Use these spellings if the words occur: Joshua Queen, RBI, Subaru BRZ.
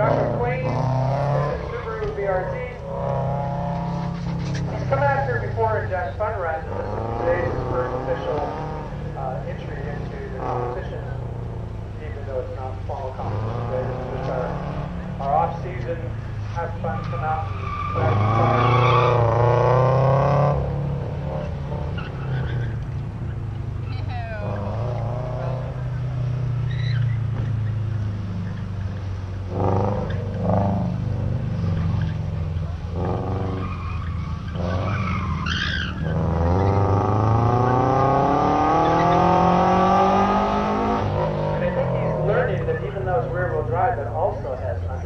Joshua Queen, Subaru BRZ. He's come out here before in sunrise, and this is today's first official entry into the competition, even though it's not formal competition today. This is just our off-season, have fun, come out and practice. That also has